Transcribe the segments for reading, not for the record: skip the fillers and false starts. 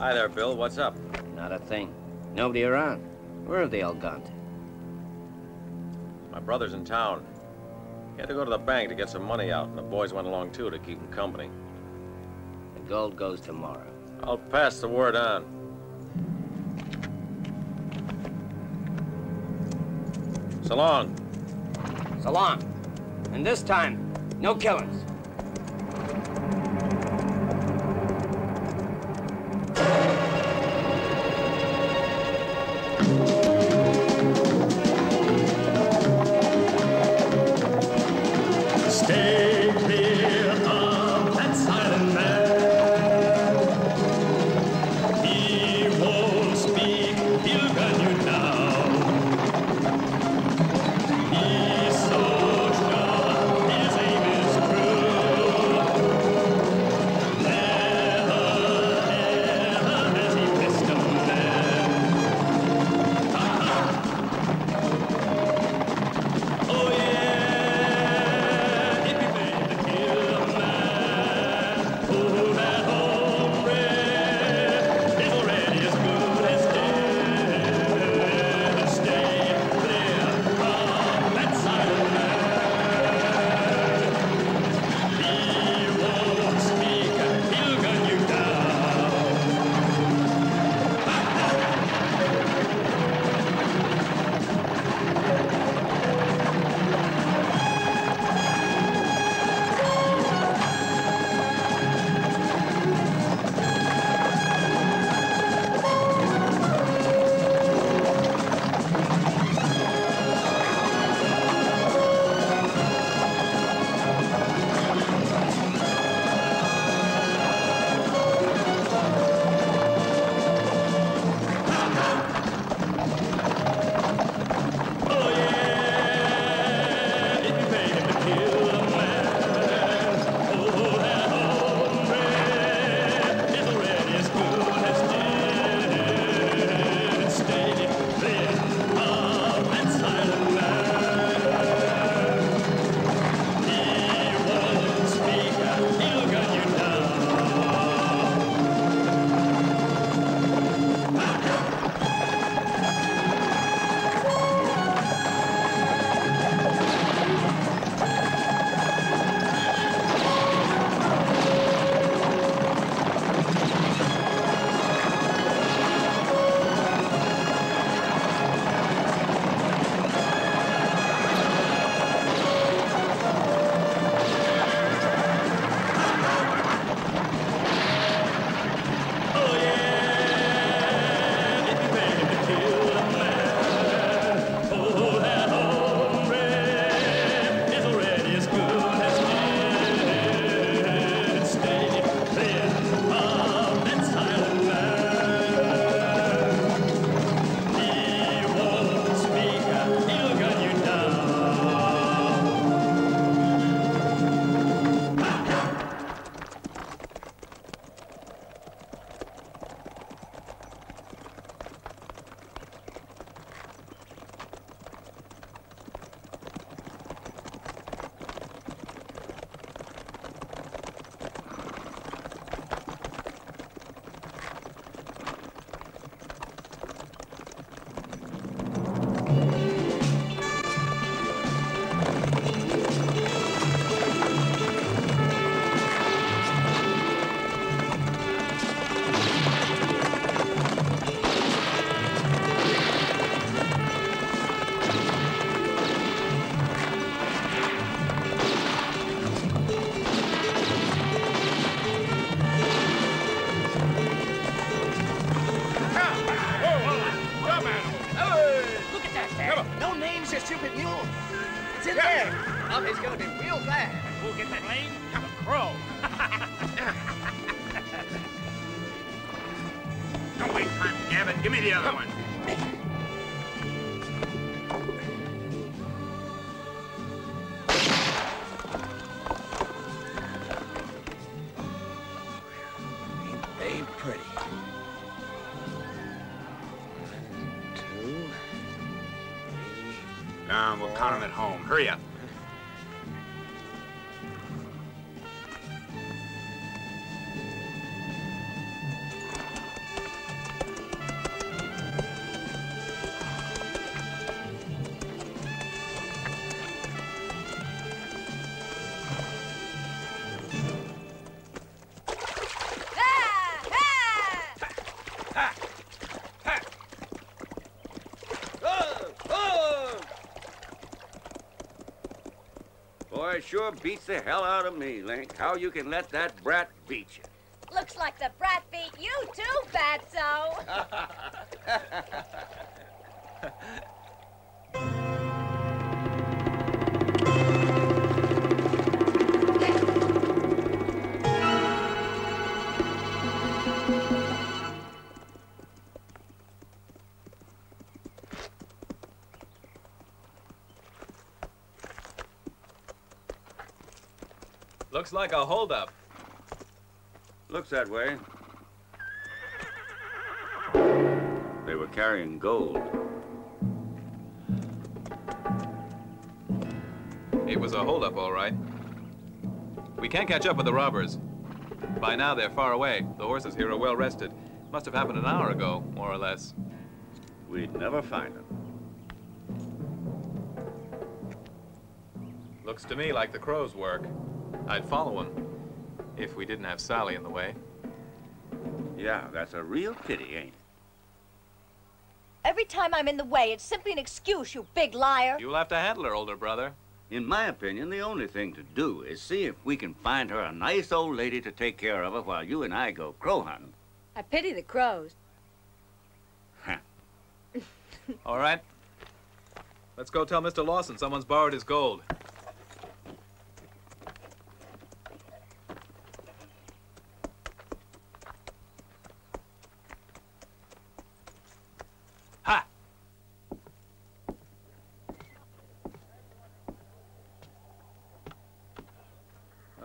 Hi there, Bill. What's up? Not a thing. Nobody around. Where have they all gone to? My brother's in town. He had to go to the bank to get some money out, and the boys went along, too, to keep him company. The gold goes tomorrow. I'll pass the word on. So long. So long. And this time, no killings. It sure beats the hell out of me, Link, how you can let that brat beat you. Looks like the brat beat you too, Fatso. Looks like a holdup. Looks that way. They were carrying gold. It was a holdup, all right. We can't catch up with the robbers. By now, they're far away. The horses here are well rested. Must have happened an hour ago, more or less. We'd never find them. Looks to me like the Crow's work. I'd follow him. If we didn't have Sally in the way. Yeah, that's a real pity, ain't it? Every time I'm in the way, it's simply an excuse, you big liar. You'll have to handle her, older brother. In my opinion, the only thing to do is see if we can find her a nice old lady to take care of her while you and I go crow hunting. I pity the crows. Huh. All right. Let's go tell Mr. Lawson someone's borrowed his gold.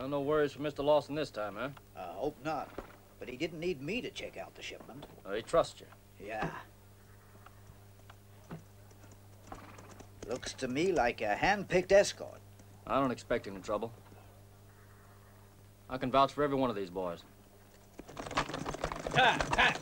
No worries for Mr. Lawson this time, huh? I hope not. But he didn't need me to check out the shipment. Oh, he trusts you? Yeah. Looks to me like a hand-picked escort. I don't expect any trouble. I can vouch for every one of these boys. Ha! Ha!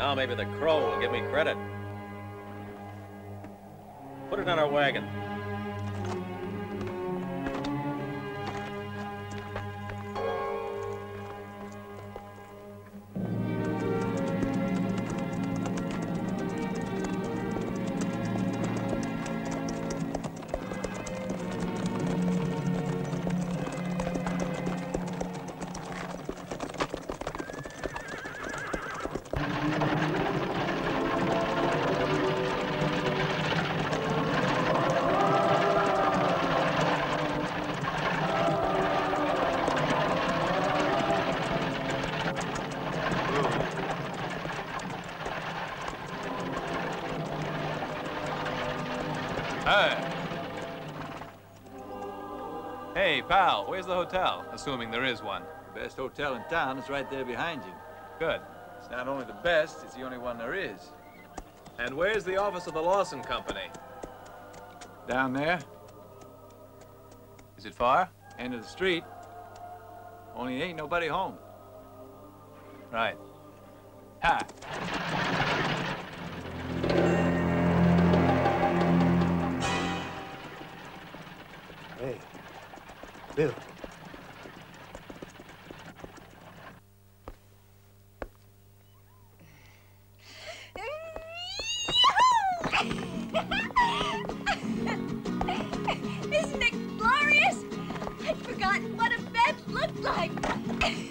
Now maybe the Crow will give me credit. Put it on our wagon. Hey, pal, where's the hotel? Assuming there is one. The best hotel in town is right there behind you. Good. It's not only the best, it's the only one there is. And where's the office of the Lawson Company? Down there. Is it far? End of the street. Only ain't nobody home. Right. Ha! Bill. Isn't it glorious? I'd forgotten what a bed looked like. Hey.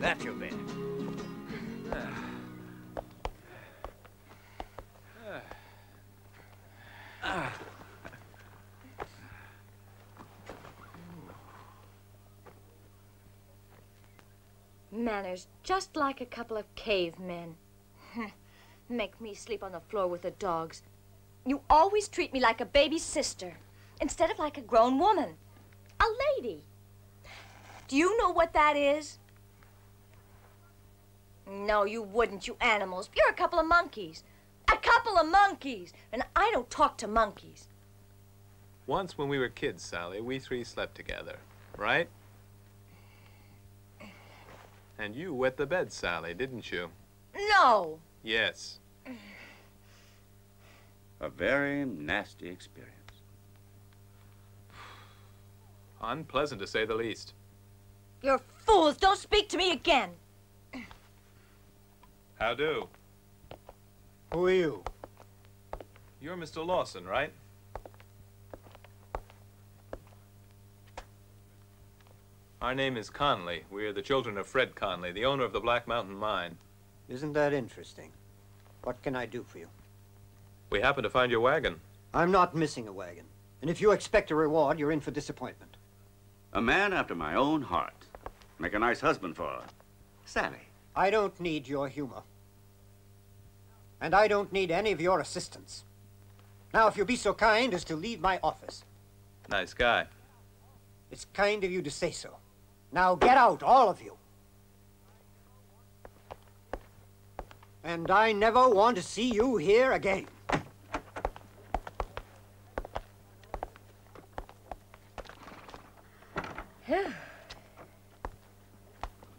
That's your bed. Manners just like a couple of cavemen. Make me sleep on the floor with the dogs. You always treat me like a baby sister instead of like a grown woman. A lady. Do you know what that is? No, you wouldn't, you animals. You're a couple of monkeys. A couple of monkeys. And I don't talk to monkeys. Once when we were kids, Sally, we three slept together, right? And you wet the bed, Sally, didn't you? No. Yes. A very nasty experience. Unpleasant, to say the least. You're fools. Don't speak to me again. How do? Who are you? You're Mr. Lawson, right? Our name is Conley. We're the children of Fred Conley, the owner of the Black Mountain Mine. Isn't that interesting? What can I do for you? We happen to find your wagon. I'm not missing a wagon. And if you expect a reward, you're in for disappointment. A man after my own heart. Make a nice husband for her. Sally. I don't need your humor. And I don't need any of your assistance. Now, if you'll be so kind as to leave my office. Nice guy. It's kind of you to say so. Now get out, all of you. And I never want to see you here again.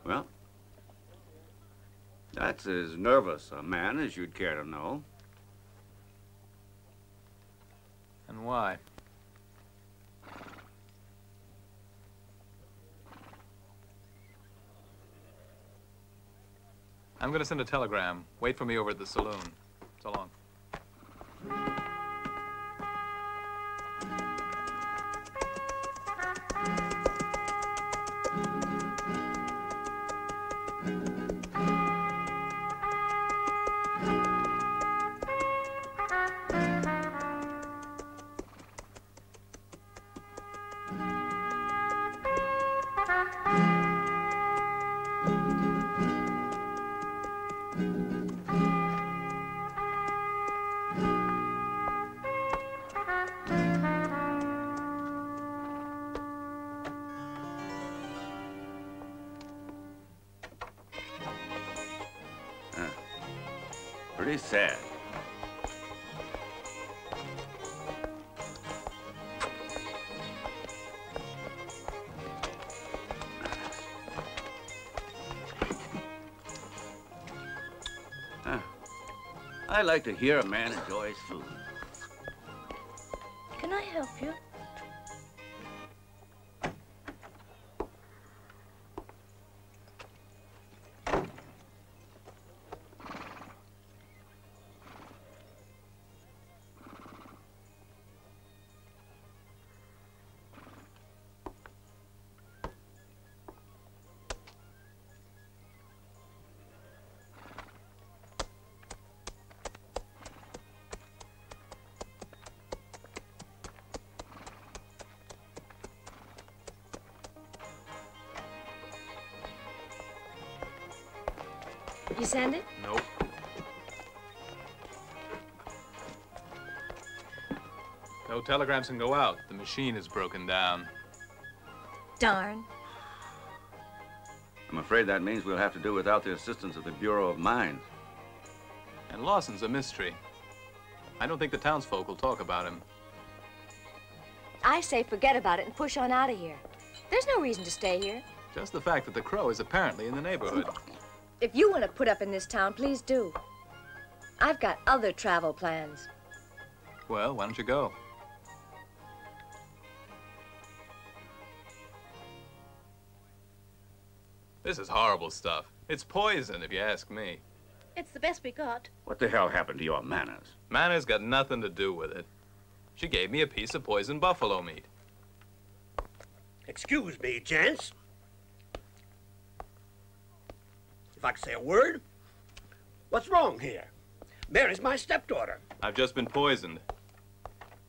Well, that's as nervous a man as you'd care to know. And why? I'm going to send a telegram. Wait for me over at the saloon. So long. pretty sad. I like to hear a man enjoy his food. Can I help you? You sand it? Nope. No telegrams can go out. The machine is broken down. Darn. I'm afraid that means we'll have to do without the assistance of the Bureau of Mines. And Lawson's a mystery. I don't think the townsfolk will talk about him. I say forget about it and push on out of here. There's no reason to stay here. Just the fact that the Crow is apparently in the neighborhood. If you want to put up in this town, please do. I've got other travel plans. Well, why don't you go? This is horrible stuff. It's poison, if you ask me. It's the best we got. What the hell happened to your manners? Manners got nothing to do with it. She gave me a piece of poisoned buffalo meat. Excuse me, gents. If I could say a word, what's wrong here? Mary's my stepdaughter. I've just been poisoned.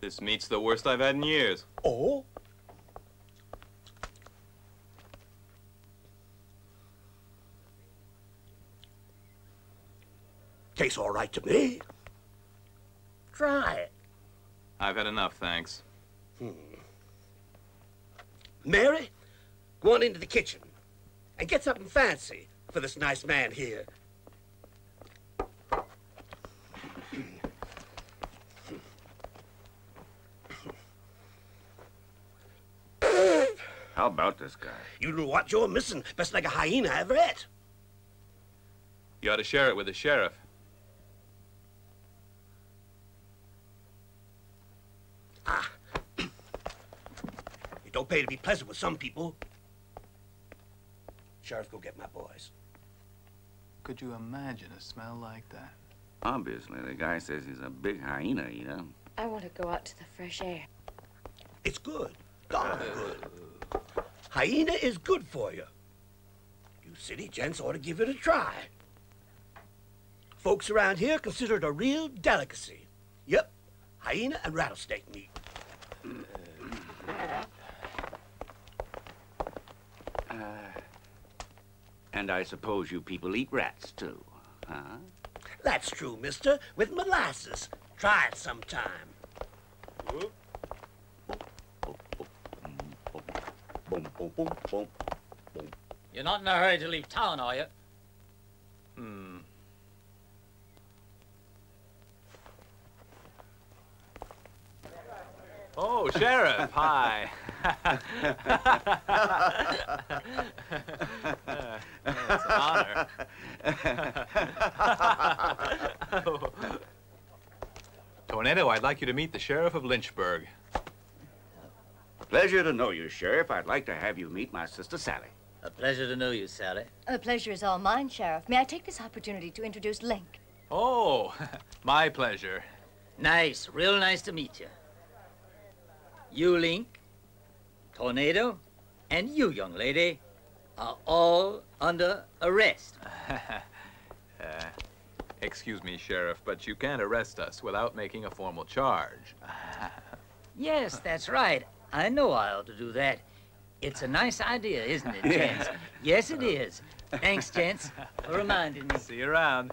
This meat's the worst I've had in years. Oh? Tastes all right to me. Try it. I've had enough, thanks. Mary, go on into the kitchen and get something fancy for this nice man here. How about this guy? You know what you're missing. Best like a hyena I ever ate. You ought to share it with the sheriff. You don't pay to be pleasant with some people. Sheriff, go get my boys. Could you imagine a smell like that? Obviously, the guy says he's a big hyena eater. I want to go out to the fresh air. It's good. God, good. Hyena is good for you. You city gents ought to give it a try. Folks around here consider it a real delicacy. Yep, hyena and rattlesnake meat. And I suppose you people eat rats, too, huh? That's true, mister, with molasses. Try it sometime. You're not in a hurry to leave town, are you? Oh, Sheriff, hi. It's an honor. Tornado, I'd like you to meet the Sheriff of Lynchburg. Pleasure to know you, Sheriff. I'd like to have you meet my sister, Sally. A pleasure to know you, Sally. The pleasure is all mine, Sheriff. May I take this opportunity to introduce Link? Oh, my pleasure. Nice, real nice to meet you. You, Link, Tornado, and you, young lady, are all under arrest. Excuse me, Sheriff, but you can't arrest us without making a formal charge. Yes, that's right. I know I ought to do that. It's a nice idea, isn't it, gents? Yes, it is. Thanks, gents, for reminding me. See you around.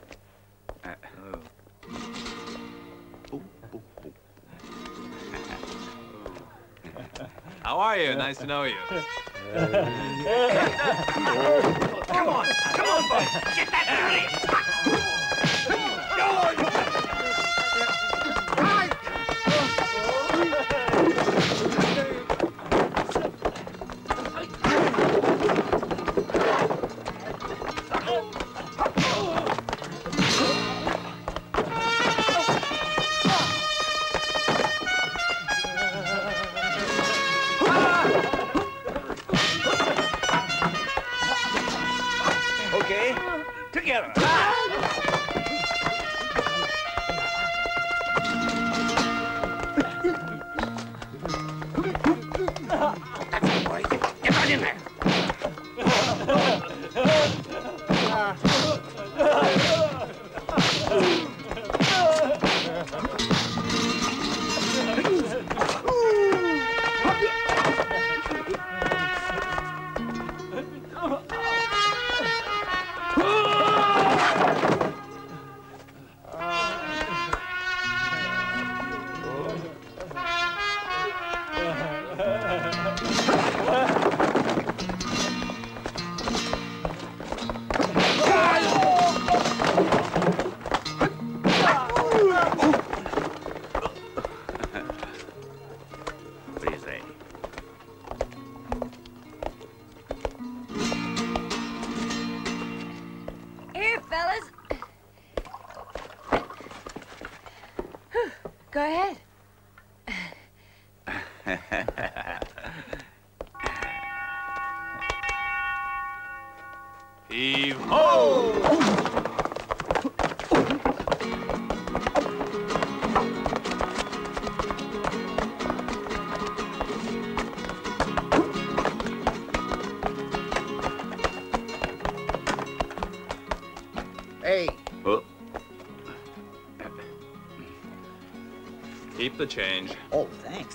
How are you? Nice to know you. Come on, boy. Get that out of here. Okay, together. That's it, boys. Get right in there. Go ahead. Heave ho! Hey. Oh. Keep the change. Oh, thanks.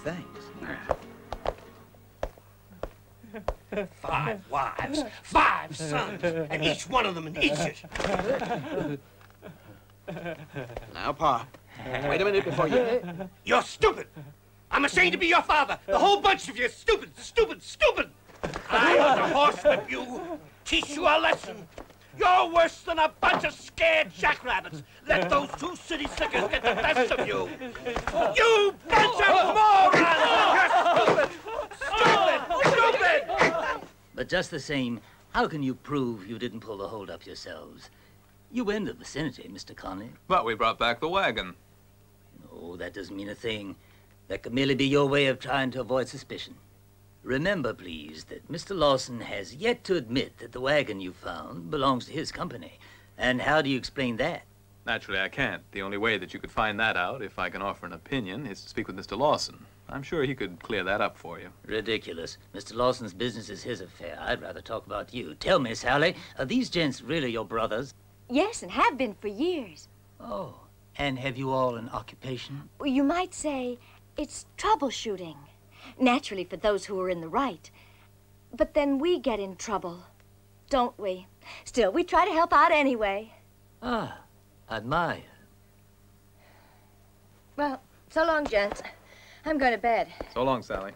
5 wives, 5 sons, and each one of them an idiot. Now, Pa, wait a minute before you... You're stupid. I'm ashamed to be your father. The whole bunch of you stupid, stupid, stupid. I was a horseman, you. Teach you a lesson. You're worse than a bunch of scared jackrabbits. Let those 2 city slickers get the best of you. You bunch of morons! You're stupid! Stupid! Stupid! But just the same, how can you prove you didn't pull the holdup yourselves? You were in the vicinity, Mr. Conley. But we brought back the wagon. No, that doesn't mean a thing. That could merely be your way of trying to avoid suspicion. Remember, please, that Mr. Lawson has yet to admit that the wagon you found belongs to his company. And how do you explain that? Naturally, I can't. The only way that you could find that out, if I can offer an opinion, is to speak with Mr. Lawson. I'm sure he could clear that up for you. Ridiculous. Mr. Lawson's business is his affair. I'd rather talk about you. Tell me, Sally, are these gents really your brothers? Yes, and have been for years. Oh, and have you all an occupation? Well, you might say it's troubleshooting. Naturally, for those who are in the right. But then we get in trouble, don't we? Still, we try to help out anyway. Ah, admire. Well, so long, gents. I'm going to bed. So long, Sally.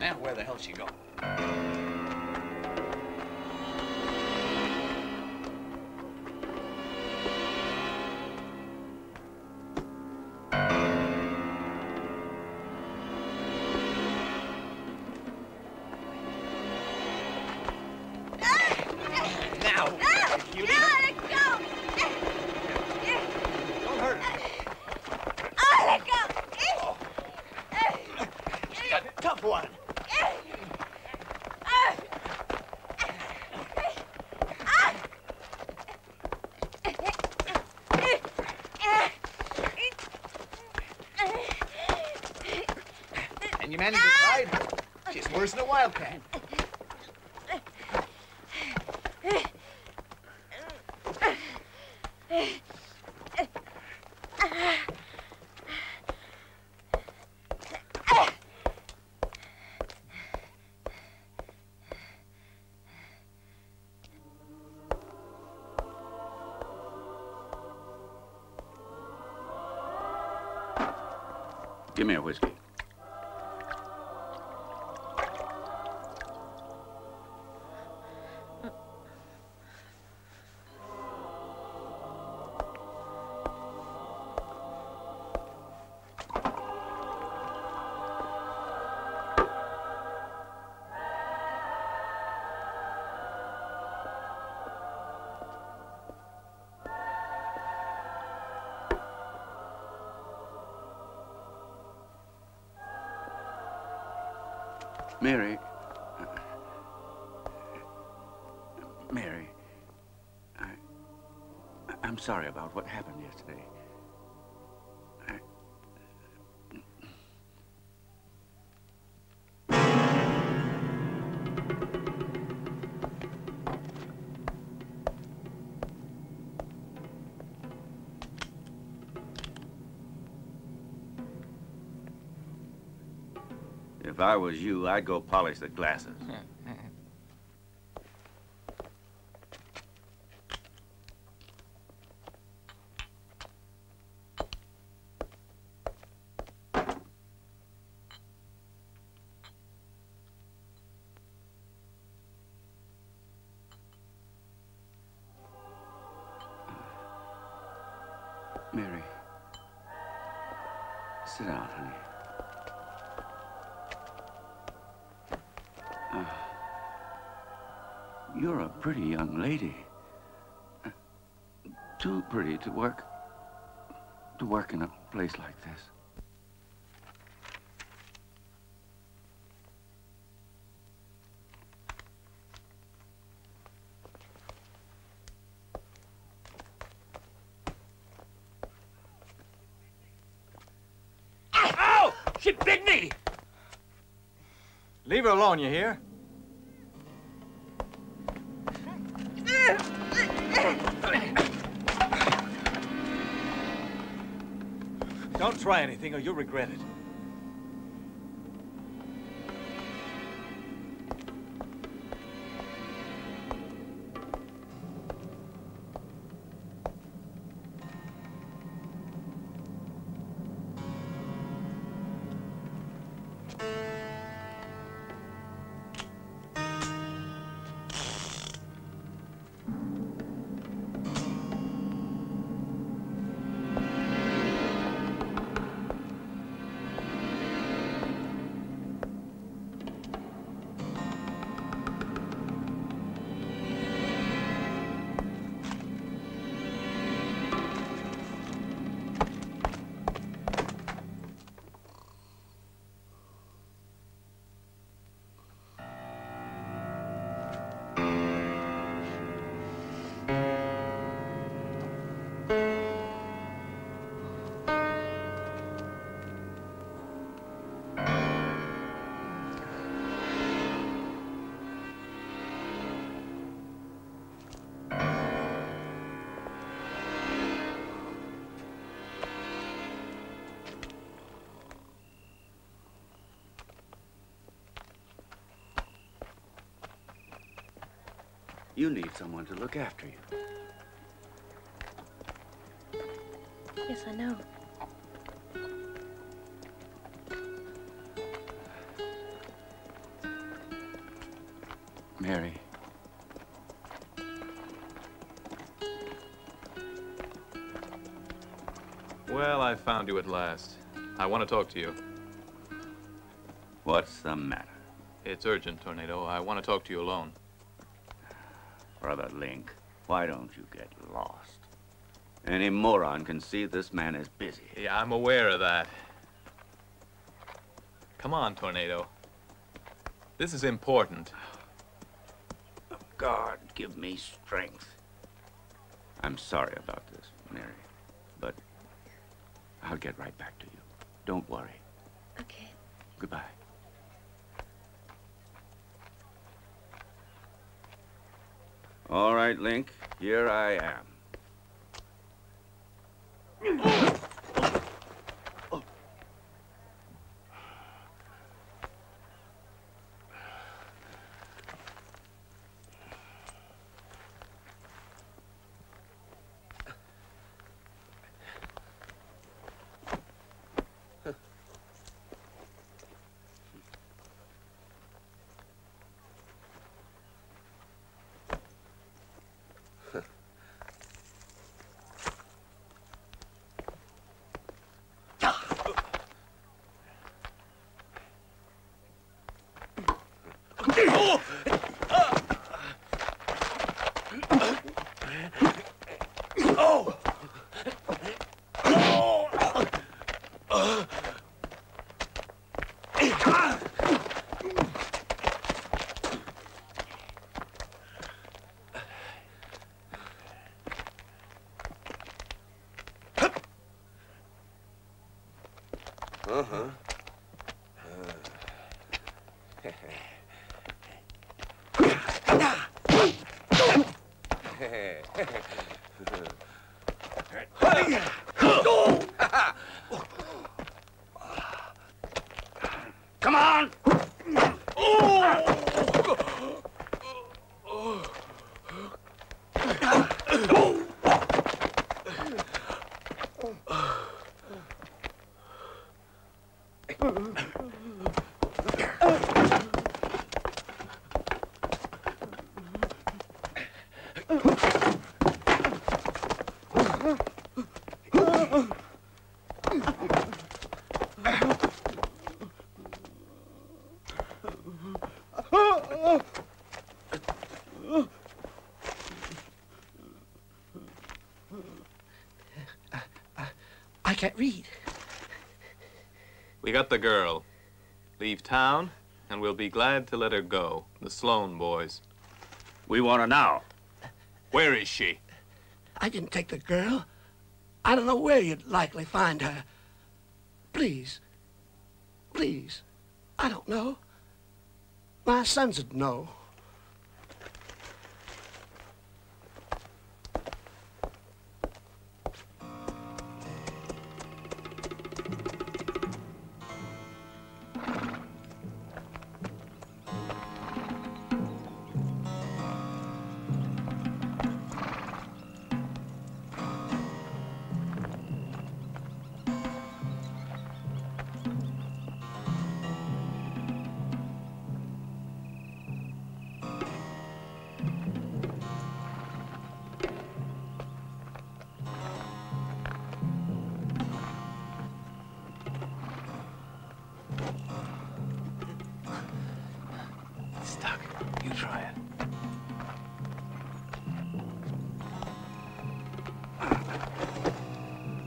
Now, where the hell's she going? you manage to hide her. She's worse than a wildcat. Give me a whiskey. Mary. Mary. I'm sorry about what happened yesterday. If I was you, I'd go polish the glasses. Mary, sit down, honey. You're a pretty young lady. Too pretty to work in a place like this. Ow! She bit me! Leave her alone, you hear? Don't try anything or you'll regret it. You need someone to look after you. Yes, I know. Mary. Well, I found you at last. I want to talk to you. What's the matter? It's urgent, Tornado. I want to talk to you alone. Brother Link, why don't you get lost? Any moron can see this man is busy. Yeah, I'm aware of that. Come on, Tornado. This is important. God, give me strength. I'm sorry about this, Mary, but I'll get right back to you. Don't worry. Okay. Goodbye. All right, Link, here I am. Come on! Can't read. We got the girl. Leave town, and we'll be glad to let her go. The Sloan boys. We want her now. Where is she? I didn't take the girl. I don't know where you'd likely find her. Please. Please. I don't know. My sons would know.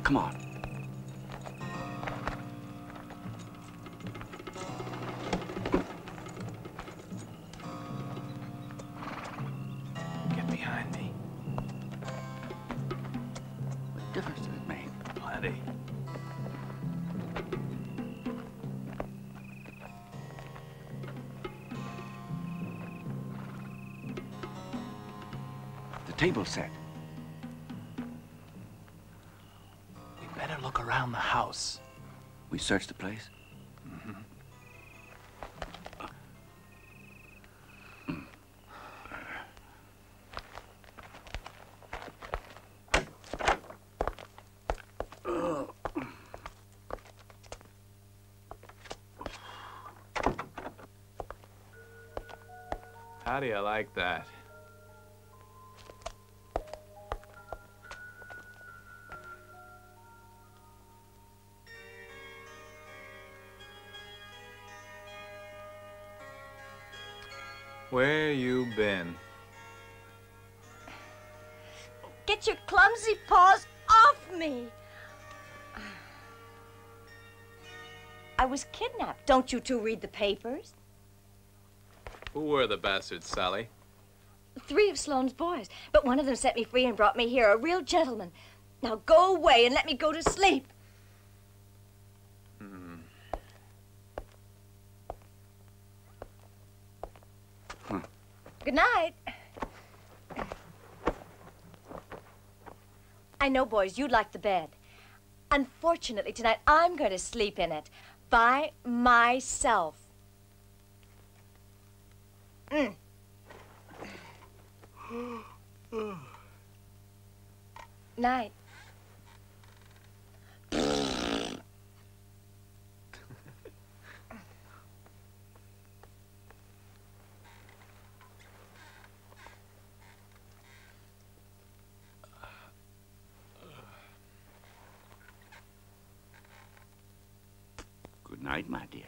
Come on. Get behind me. What difference does it make? Plenty. The table's set. Around the house. We searched the place? Mm-hmm. How do you like that? Where you been? Get your clumsy paws off me! I was kidnapped. Don't you two read the papers? Who were the bastards, Sally? 3 of Sloan's boys, but one of them set me free and brought me here, a real gentleman. Now go away and let me go to sleep. Good night. I know, boys, you'd like the bed. Unfortunately, tonight I'm going to sleep in it by myself. Mm. Night. Good night, my dear.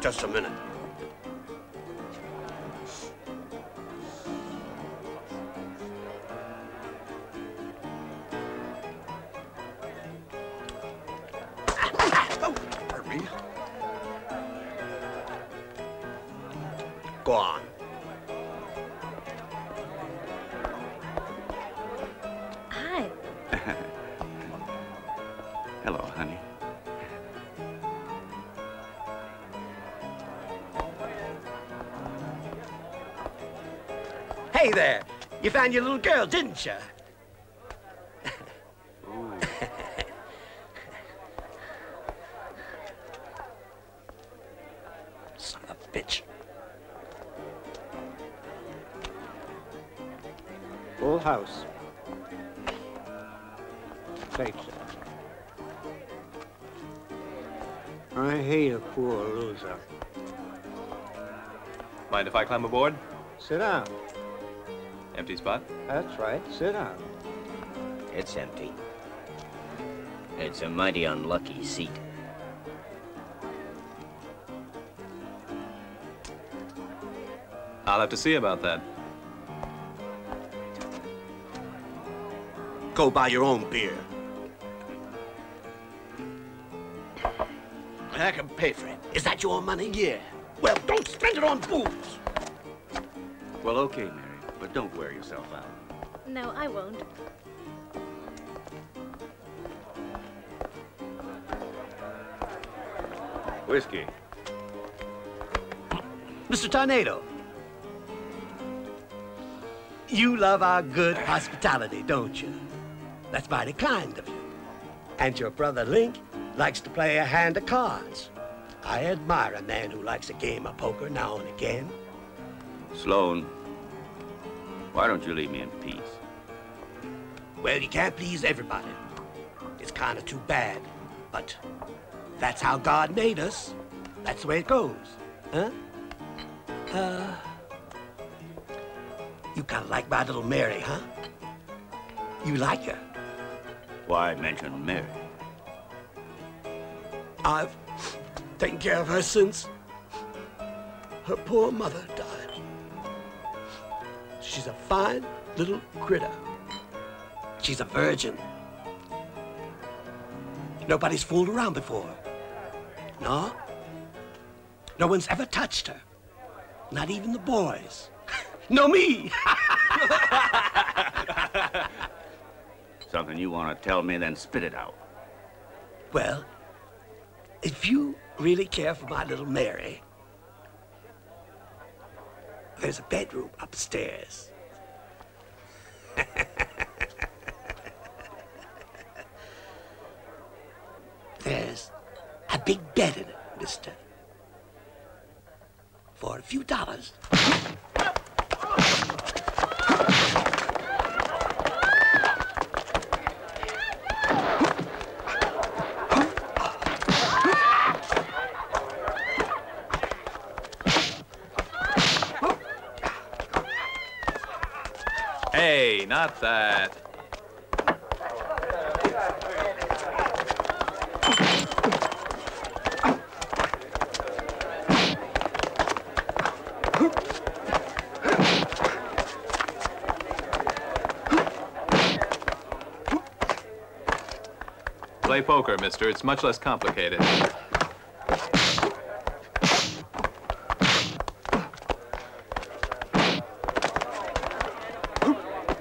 Just a minute. Go on. Hi. Hello, honey. Hey there. You found your little girl, didn't you? Son of a bitch. Full house. Thanks. I hate a poor loser. Mind if I climb aboard? Sit down. Empty spot? That's right. Sit down. It's empty. It's a mighty unlucky seat. I'll have to see about that. Go buy your own beer. I can pay for it. Is that your money? Yeah. Well, don't spend it on booze. Well, okay, Mary, but don't wear yourself out. No, I won't. Whiskey. Mr. Tornado, you love our good hospitality, don't you? That's mighty kind of you. And your brother Link likes to play a hand of cards. I admire a man who likes a game of poker now and again. Sloan, why don't you leave me in peace? Well, you can't please everybody. It's kind of too bad, but that's how God made us. That's the way it goes, huh? You kind of like my little Mary, huh? You like her? Why mention Mary? I've taken care of her since her poor mother died. She's a fine little critter. She's a virgin. Nobody's fooled around before. No? No one's ever touched her. Not even the boys. No, me! Something you want to tell me, then spit it out. Well, if you really care for my little Mary, there's a bedroom upstairs. There's a big bet in it, mister. For a few dollars. Hey, not that. Play poker, mister. It's much less complicated.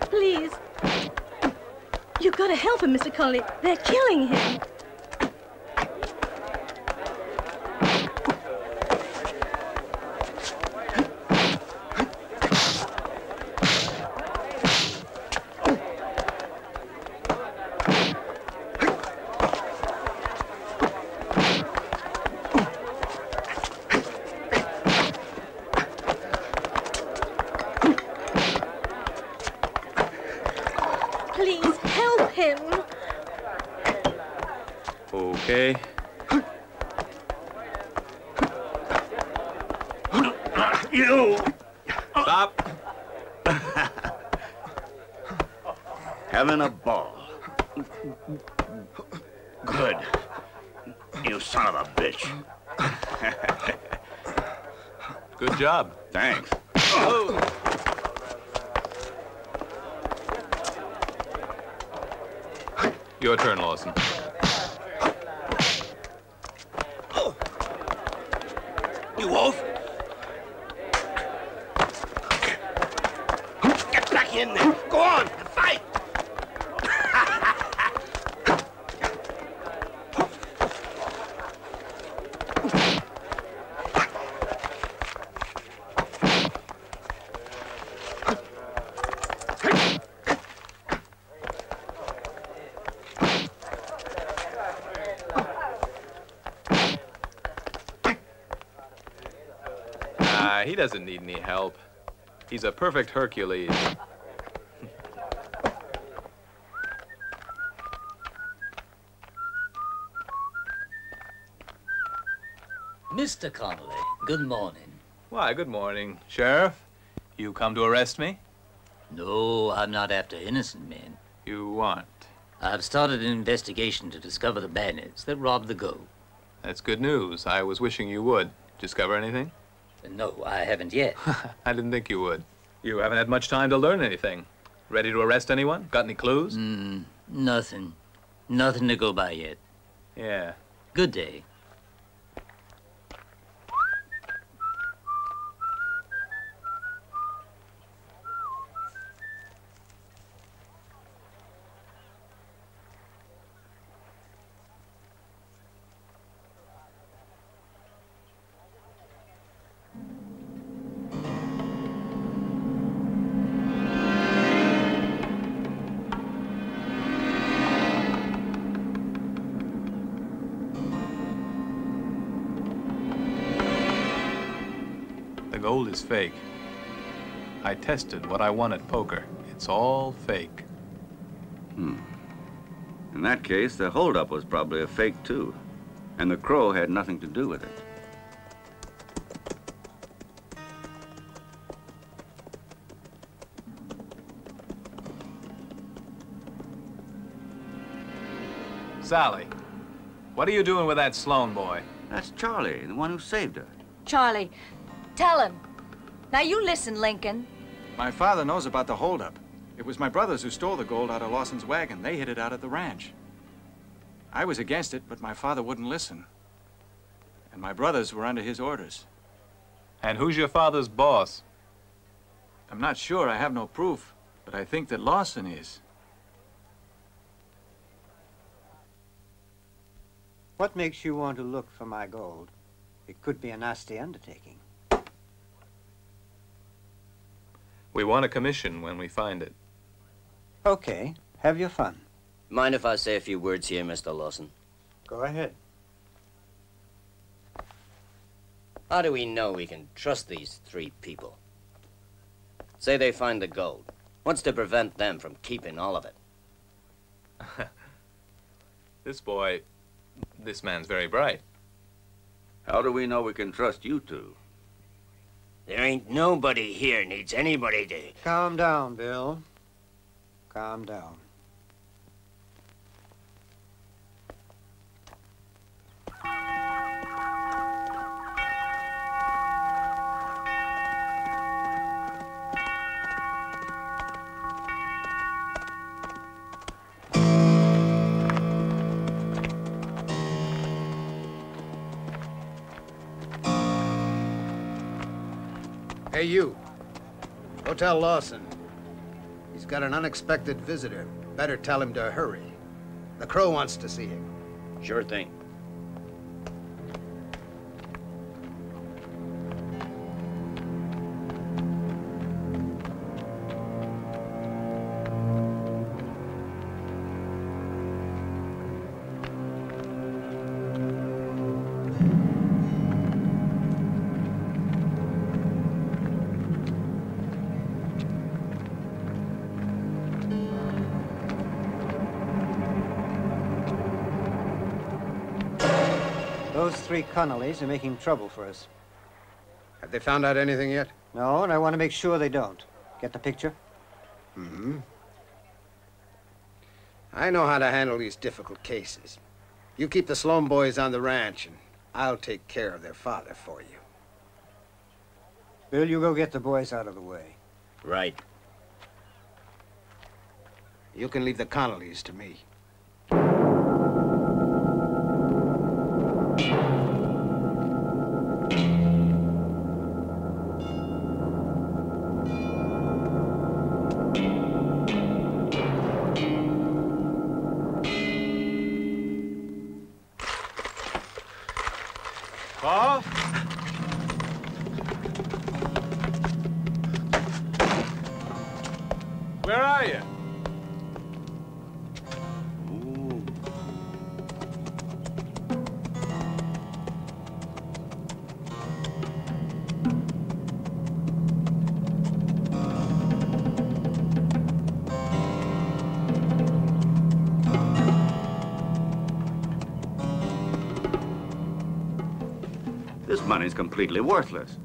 Please. You've got to help him, Mr. Coley. They're killing him. Please help him. Okay. You. Stop. Having a ball. Good. You son of a bitch. Good job. Thanks. Oh. Your turn, Lawson. Oh. You off? Get back in there. Go on and fight. He doesn't need any help. He's a perfect Hercules. Mr. Connolly, good morning. Why, good morning. Sheriff, you come to arrest me? No, I'm not after innocent men. You aren't? I've started an investigation to discover the bandits that robbed the Go. That's good news. I was wishing you would. Discover anything? No, I haven't yet. I didn't think you would. You haven't had much time to learn anything. Ready to arrest anyone? Got any clues? Nothing. Nothing to go by yet. Yeah. Good day. The gold is fake. I tested what I won at poker. It's all fake. In that case, the holdup was probably a fake, too. And the Crow had nothing to do with it. Sally, what are you doing with that Sloan boy? That's Charlie, the one who saved her. Charlie. Tell him. Now, you listen, Lincoln. My father knows about the holdup. It was my brothers who stole the gold out of Lawson's wagon. They hid it out at the ranch. I was against it, but my father wouldn't listen. And my brothers were under his orders. And who's your father's boss? I'm not sure. I have no proof. But I think that Lawson is. What makes you want to look for my gold? It could be a nasty undertaking. We want a commission when we find it. Okay. Have your fun. Mind if I say a few words here, Mr. Lawson? Go ahead. How do we know we can trust these three people? Say they find the gold. What's to prevent them from keeping all of it? This man's very bright. How do we know we can trust you two? There ain't nobody here needs anybody to... Calm down, Bill. Calm down. Hey, you. Go tell Lawson. He's got an unexpected visitor. Better tell him to hurry. The Crow wants to see him. Sure thing. Those three Connollys are making trouble for us. Have they found out anything yet? No, and I want to make sure they don't. Get the picture? Mm-hmm. I know how to handle these difficult cases. You keep the Sloan boys on the ranch, and I'll take care of their father for you. Bill, you go get the boys out of the way. Right. You can leave the Connollys to me. This money's completely worthless.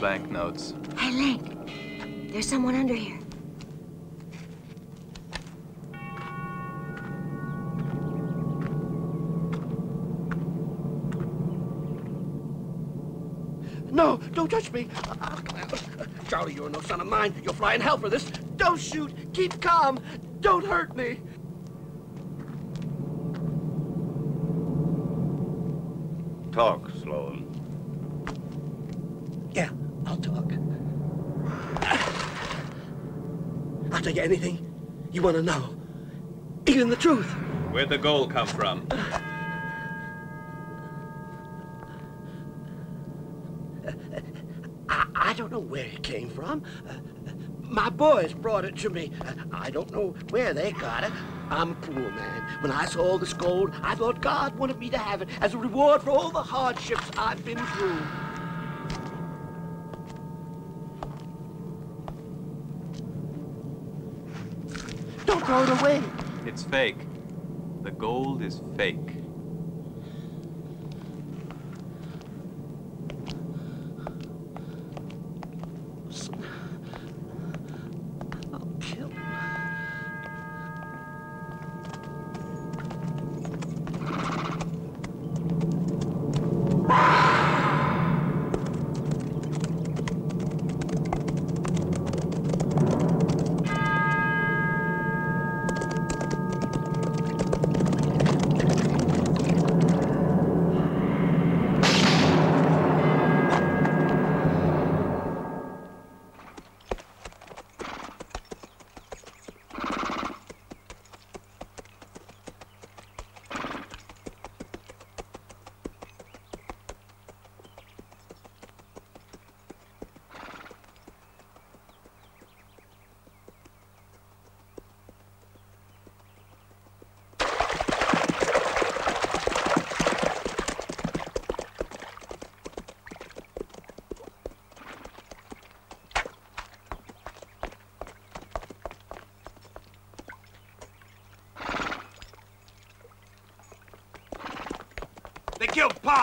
Banknotes. Hey, Link. There's someone under here. No, don't touch me. Charlie, you're no son of mine. You'll fly in hell for this. Don't shoot. Keep calm. Don't hurt me. Talk, Sloan. Yeah. I'll talk. I'll tell you anything you want to know, even the truth. Where'd the gold come from? I don't know where it came from. My boys brought it to me. I don't know where they got it. I'm a poor man. When I saw this gold, I thought God wanted me to have it as a reward for all the hardships I've been through. Throw it away. It's fake. The gold is fake. I'll kill him. killed Pa!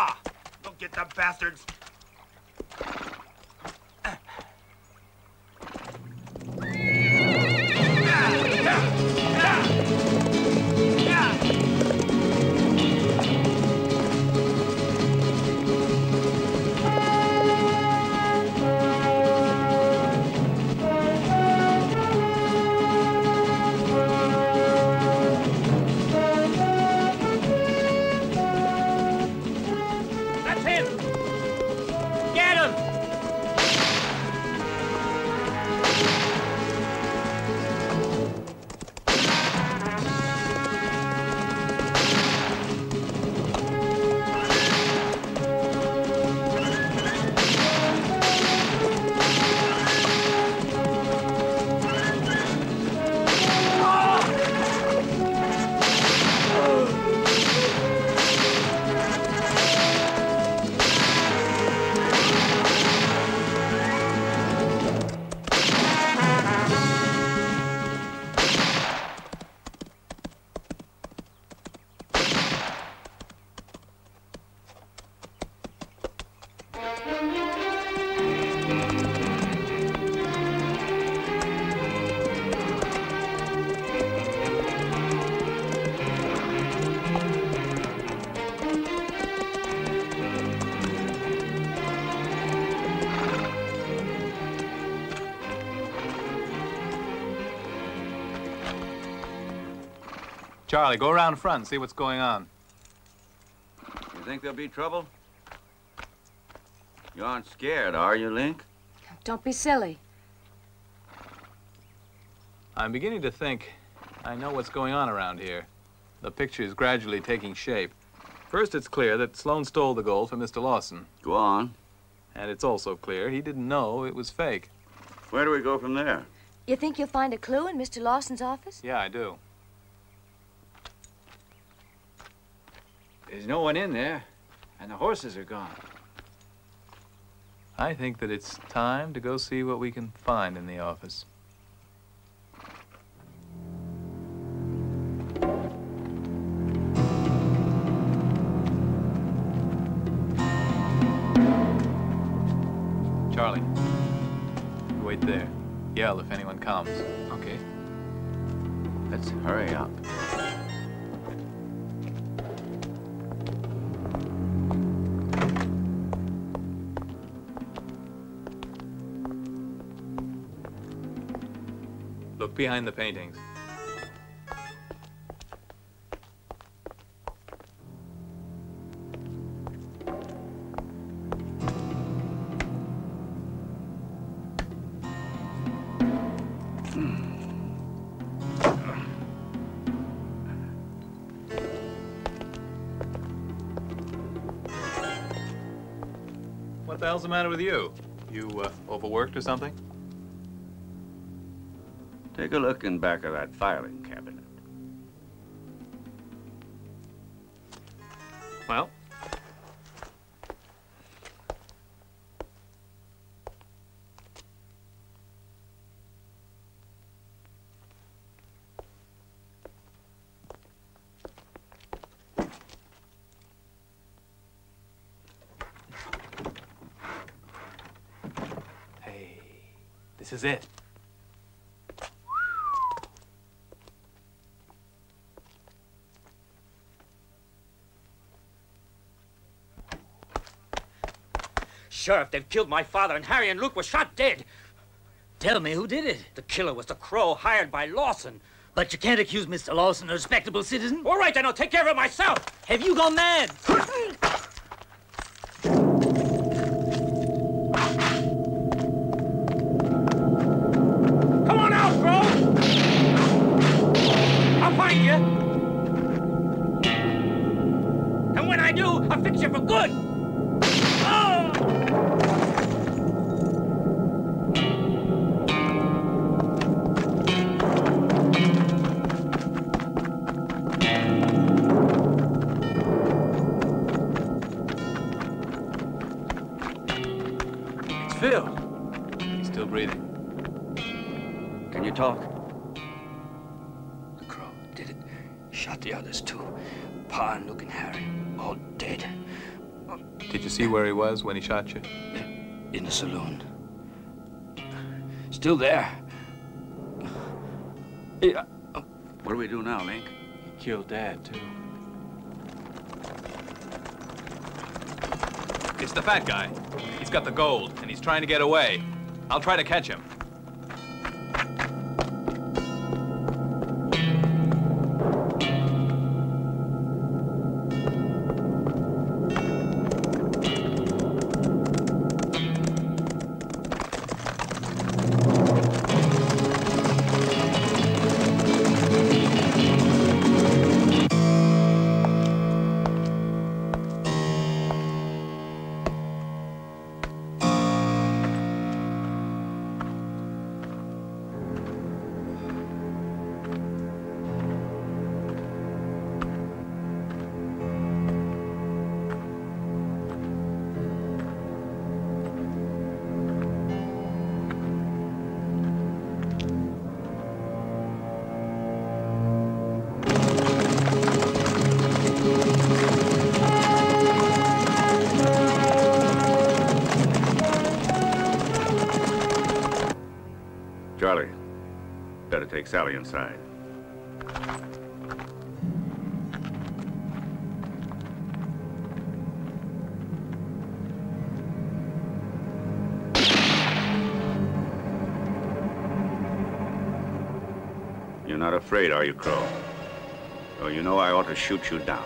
Go get the bastards! Charlie, go around front and see what's going on. You think there'll be trouble? You aren't scared, are you, Link? Don't be silly. I'm beginning to think I know what's going on around here. The picture is gradually taking shape. First, it's clear that Sloan stole the gold from Mr. Lawson. Go on. And it's also clear he didn't know it was fake. Where do we go from there? You think you'll find a clue in Mr. Lawson's office? Yeah, I do. There's no one in there, and the horses are gone. I think that it's time to go see what we can find in the office. Charlie, wait there. Yell if anyone comes. Okay. Let's hurry up. Behind the paintings. What the hell's the matter with you? You overworked or something? Take a look in back of that filing cabinet. Well? Hey, this is it. Sheriff, they've killed my father, and Harry and Luke were shot dead. Tell me, who did it? The killer was the Crow, hired by Lawson. But you can't accuse Mr. Lawson, a respectable citizen. All right, then I'll take care of it myself. Have you gone mad? Come on out, Crow! I'll find you. And when I do, I'll fix you for good. Did it. Shot the others, too. Pa and Luke and Harry, all dead. Did you see where he was when he shot you? In the saloon. Still there. What do we do now, Link? He killed Dad, too. It's the fat guy. He's got the gold, and he's trying to get away. I'll try to catch him. Take Sally inside. You're not afraid, are you, Crow? Well, you know I ought to shoot you down.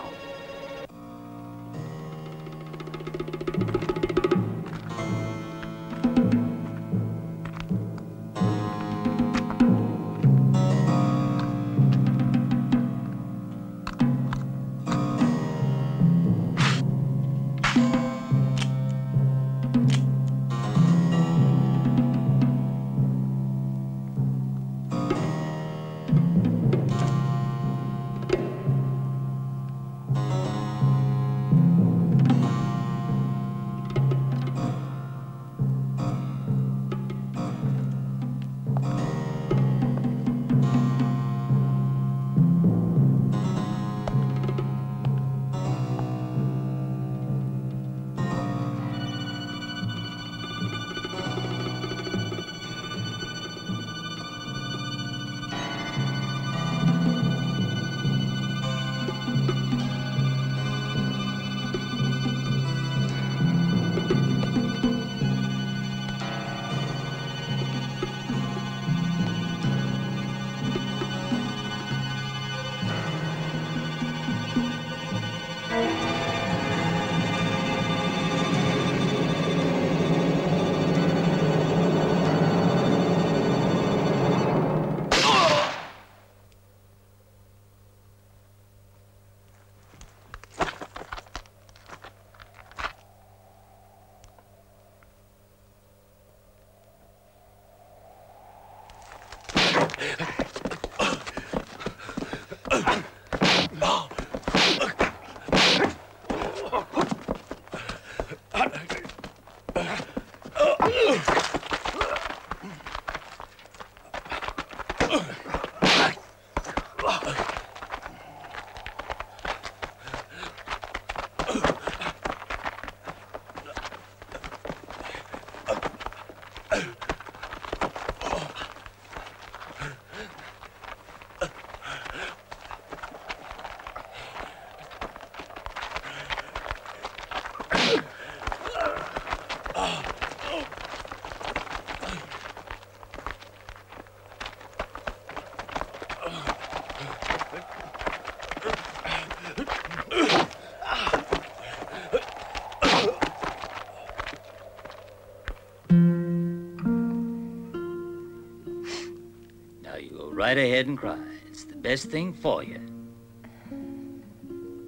Right ahead and cry. It's the best thing for you.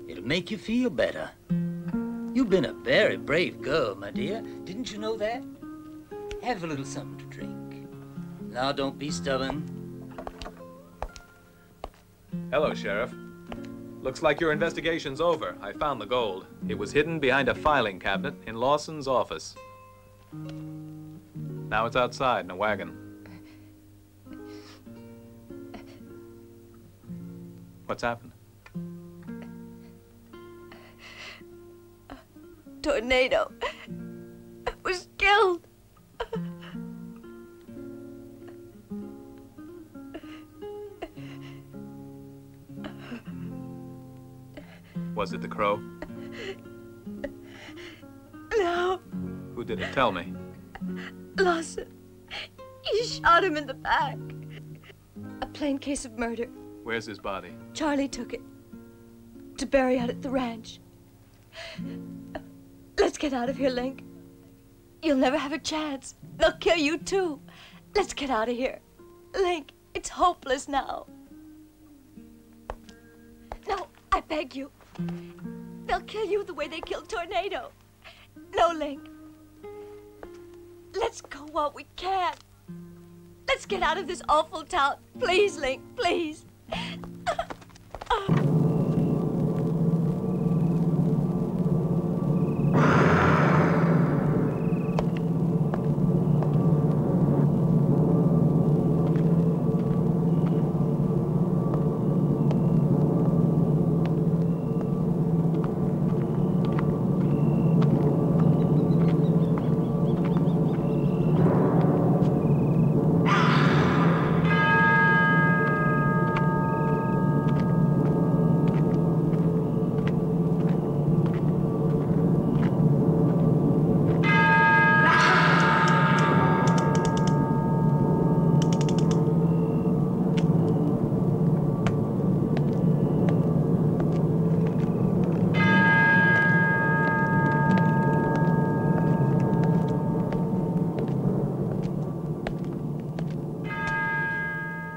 It'll make you feel better. You've been a very brave girl, my dear. Didn't you know that? Have a little something to drink. Now don't be stubborn. Hello, Sheriff. Looks like your investigation's over. I found the gold. It was hidden behind a filing cabinet in Lawson's office. Now it's outside in a wagon. What's happened? Tornado was killed. Was it the Crow? No. Who did it? Tell me. Lawson. He shot him in the back. A plain case of murder. Where's his body? Charlie took it to bury out at the ranch. Let's get out of here, Link. You'll never have a chance. They'll kill you, too. Let's get out of here. Link, it's hopeless now. No, I beg you. They'll kill you the way they killed Tornado. No, Link. Let's go while we can. Let's get out of this awful town. Please, Link, please.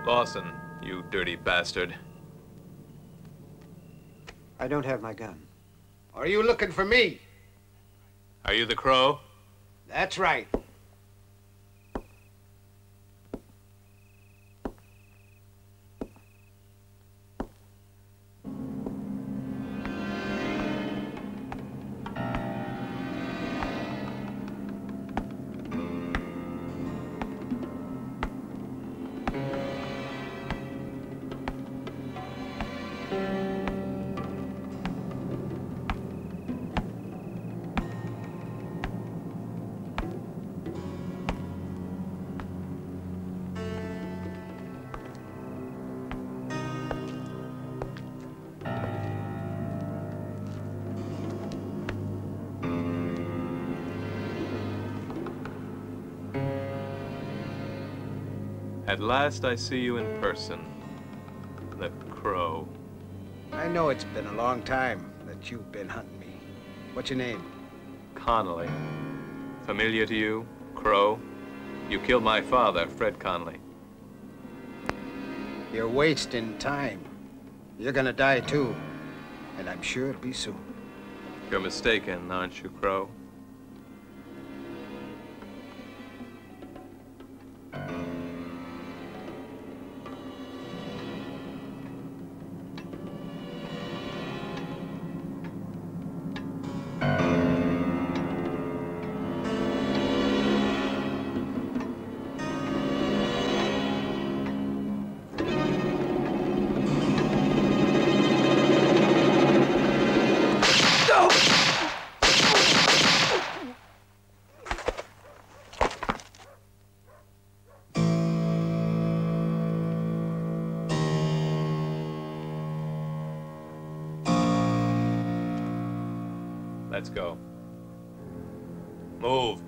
Lawson, you dirty bastard. I don't have my gun. Are you looking for me? Are you the Crow? That's right. At last I see you in person, the Crow. I know it's been a long time that you've been hunting me. What's your name? Connolly. Familiar to you, Crow? You killed my father, Fred Connolly. You're wasting time. You're gonna die too, and I'm sure it'll be soon. You're mistaken, aren't you, Crow? Let's go. Move.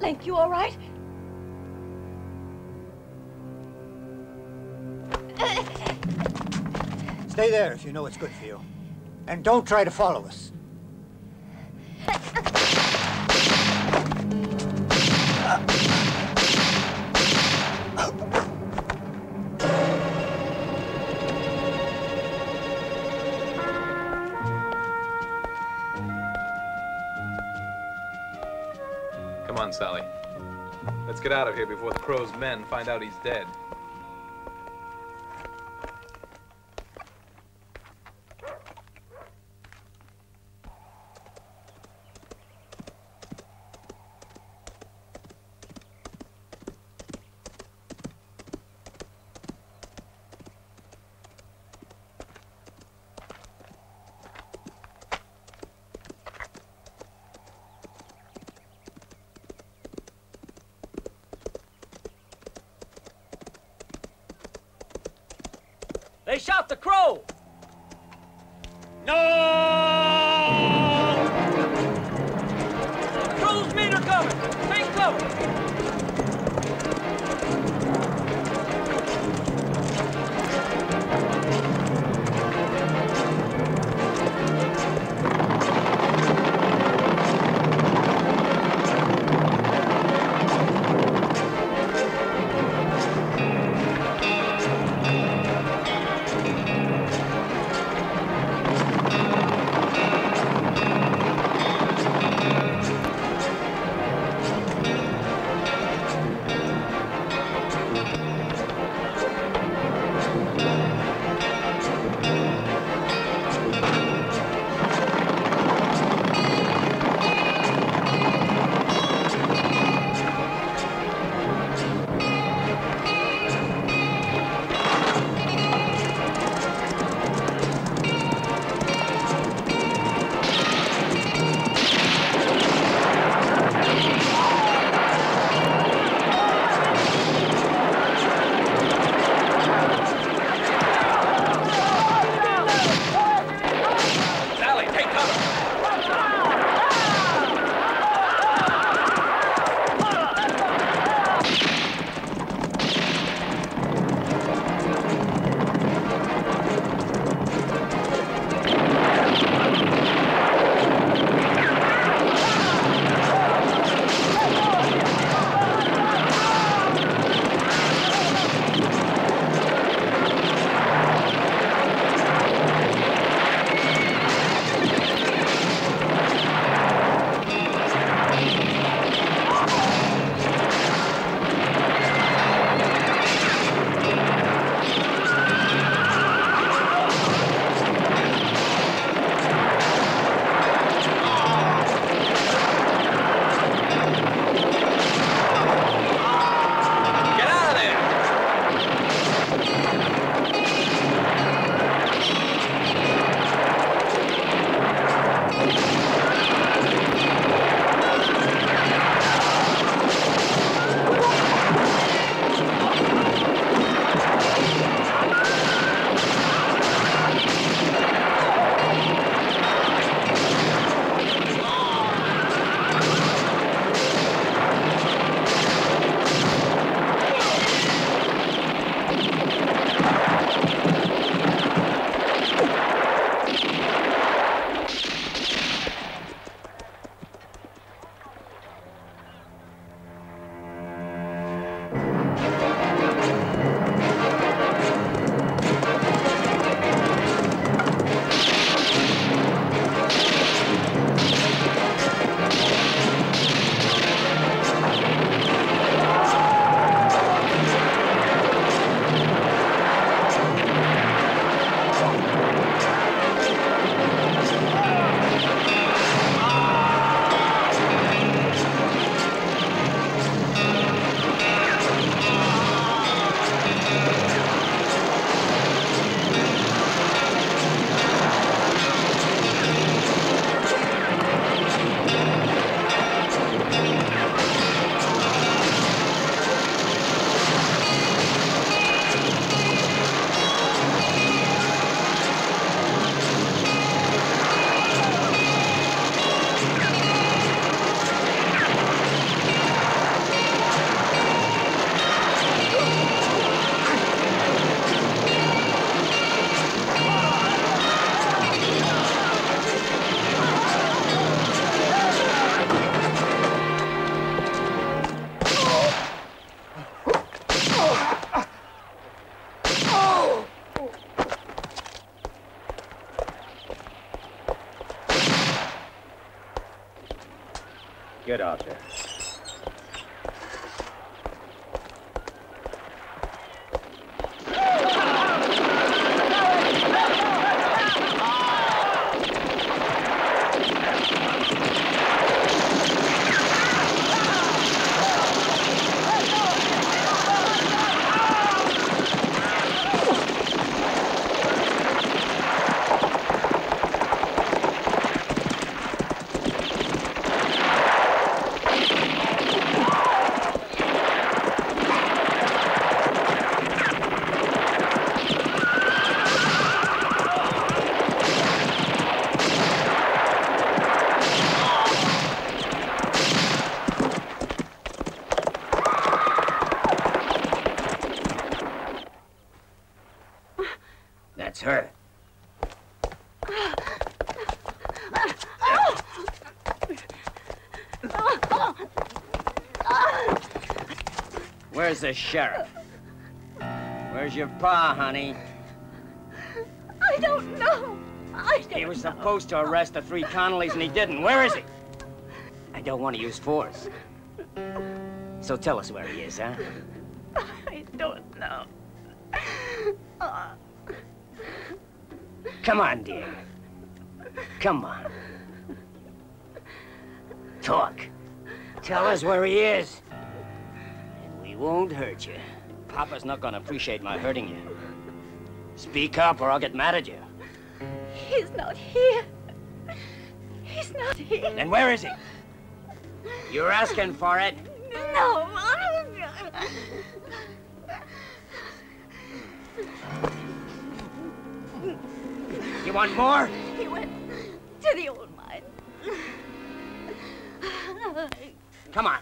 Link, you all right? Stay there if you know it's good for you. And don't try to follow us. Come on, Sally. Let's get out of here before the Crow's men find out he's dead. They shot the Crow! No! The Crow's men are coming! Take cover! Get out there. That's her. Where's the sheriff? Where's your pa, honey? I don't know. He was supposed to arrest the three Connollys and he didn't. Where is he? I don't want to use force. So tell us where he is, huh? I don't know. Come on, dear. Come on. Talk. Tell us where he is. And we won't hurt you. Papa's not gonna appreciate my hurting you. Speak up or I'll get mad at you. He's not here. He's not here. Then where is he? You're asking for it. No, Mom. You want more? He went to the old mine. Come on.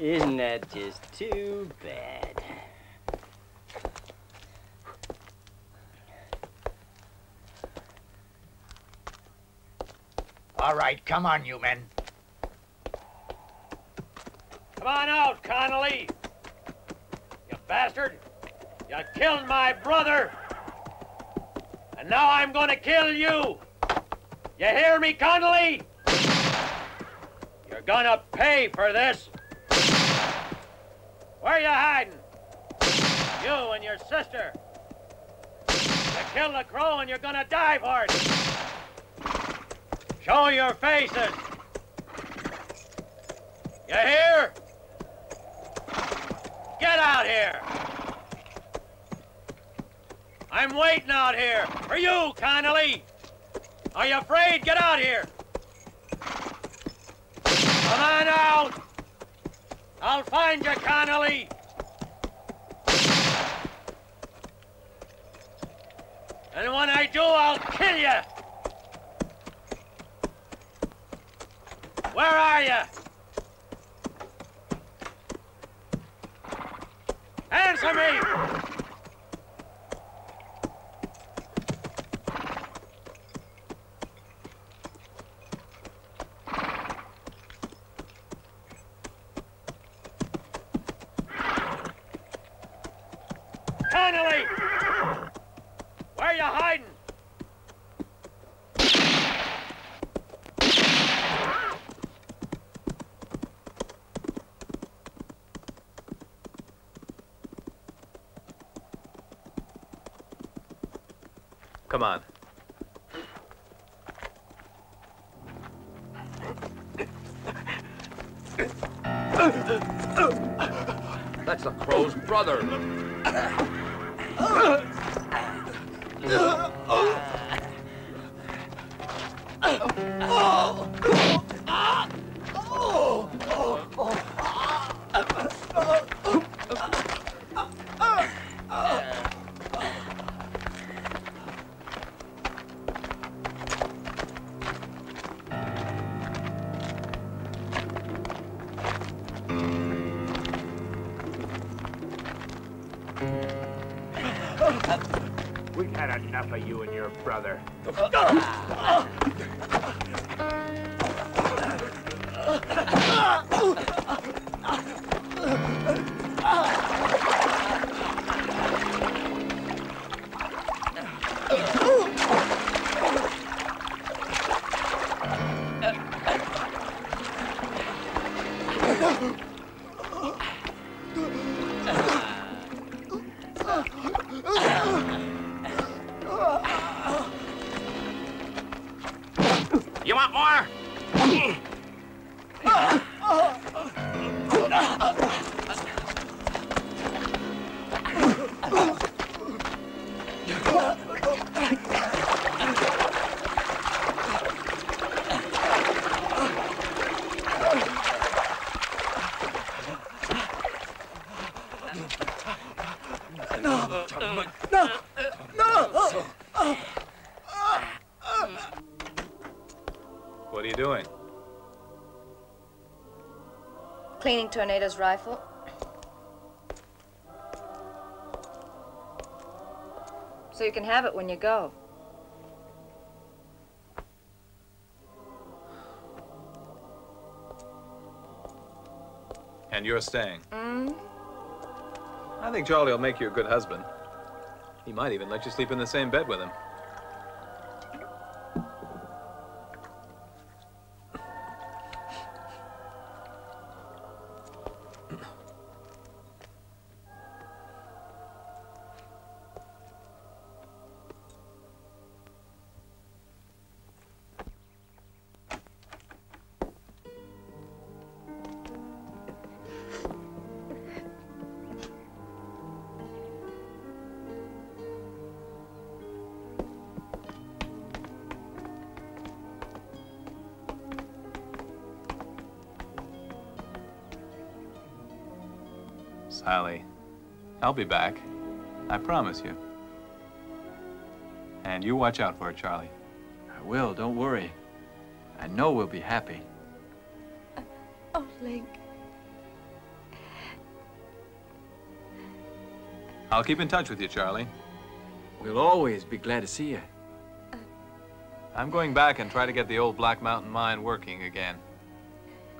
Isn't that just too bad? All right, come on, you men. Come on out, Connolly! You bastard! You killed my brother! And now I'm gonna kill you! You hear me, Connolly? You're gonna pay for this! Where are you hiding? You and your sister. You killed the Crow and you're gonna die for it. Show your faces. You hear? Get out here. I'm waiting out here for you, Connolly. Are you afraid? Get out here. Come on out. I'll find you, Connolly! And when I do, I'll kill you! Where are you? Answer me! Come on. That's the Crow's brother. We've had enough of you and your brother. You want more? Cleaning Tornado's rifle. So you can have it when you go. And you're staying. I think Charlie will make you a good husband. He might even let you sleep in the same bed with him. Sally, I'll be back. I promise you. And you watch out for it, Charlie. I will, don't worry. I know we'll be happy. Oh, Link. I'll keep in touch with you, Charlie. We'll always be glad to see you. I'm going back and try to get the old Black Mountain Mine working again.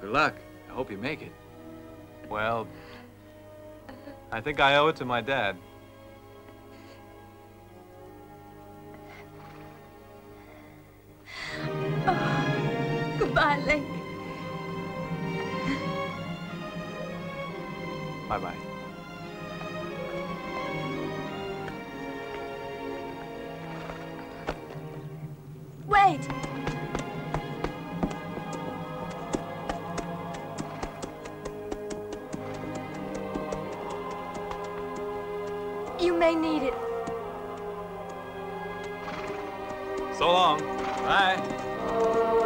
Good luck. I hope you make it. Well, I think I owe it to my dad. Oh, goodbye, Link. Bye-bye. Wait! They need it. So long. Bye.